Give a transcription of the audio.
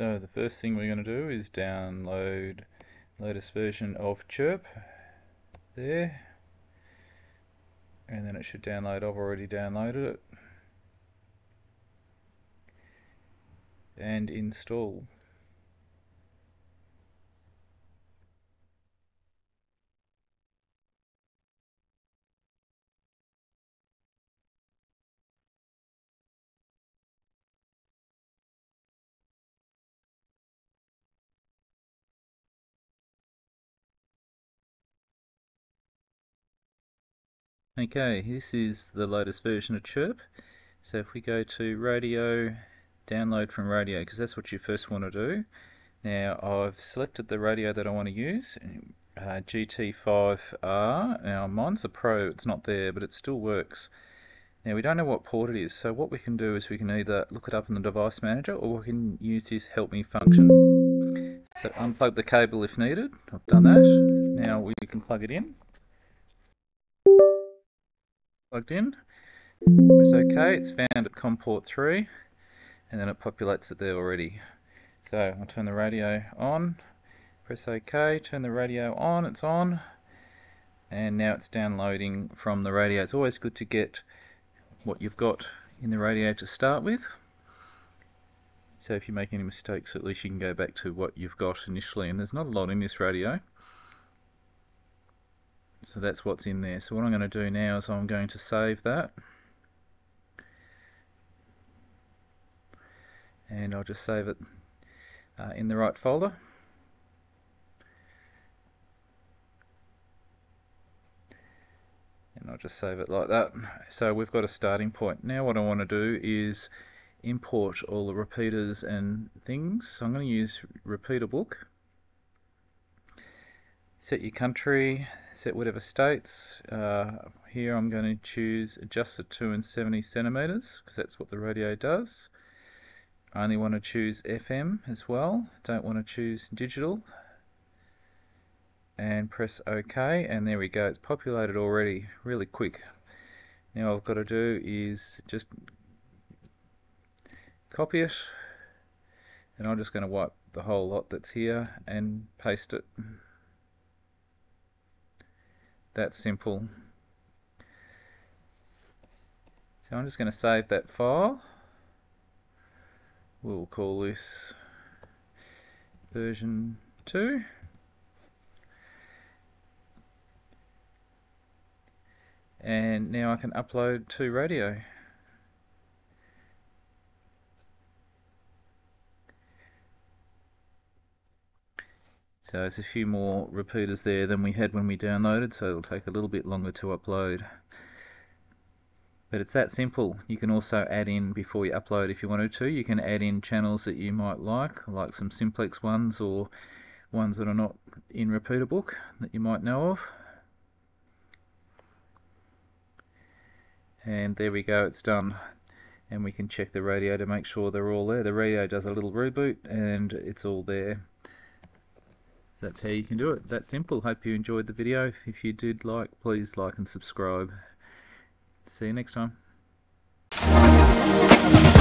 So the first thing we're going to do is download the latest version of Chirp there, and then it should download. I've already downloaded it and install. Okay, this is the latest version of Chirp. So if we go to radio, download from radio, because that's what you first want to do. Now I've selected the radio that I want to use, GT-5R. Now mine's the Pro, it's not there, but it still works. Now we don't know what port it is, so what we can do is we can either look it up in the device manager, or we can use this help me function. So unplug the cable if needed. I've done that. Now we can plug it in. Plugged in, it's okay, it's found at COM port 3, and then it populates it there already. So I'll turn the radio on, press OK, turn the radio on, it's on, and now it's downloading from the radio. It's always good to get what you've got in the radio to start with, so if you make any mistakes, at least you can go back to what you've got initially, and there's not a lot in this radio. So that's what's in there. So what I'm going to do now is I'm going to save that. And I'll just save it in the right folder. And I'll just save it like that. So we've got a starting point. Now what I want to do is import all the repeaters and things. So I'm going to use Repeater Book. Set your country, set whatever states. Here I'm going to choose adjust the 2 and 70 centimeters, because that's what the radio does. I only want to choose FM as well, don't want to choose digital, and press OK, and there we go, it's populated already really quick. Now all I've got to do is just copy it, and I'm just going to wipe the whole lot that's here and paste it. That's simple. So I'm just going to save that file. We'll call this version 2. And now I can upload to radio. So there's a few more repeaters there than we had when we downloaded, so it'll take a little bit longer to upload. But it's that simple. You can also add in, before you upload if you wanted to, you can add in channels that you might like some simplex ones or ones that are not in Repeater Book that you might know of. And there we go, it's done. And we can check the radio to make sure they're all there. The radio does a little reboot and it's all there. That's how you can do it. That's simple. Hope you enjoyed the video. If you did, please like and subscribe. See you next time.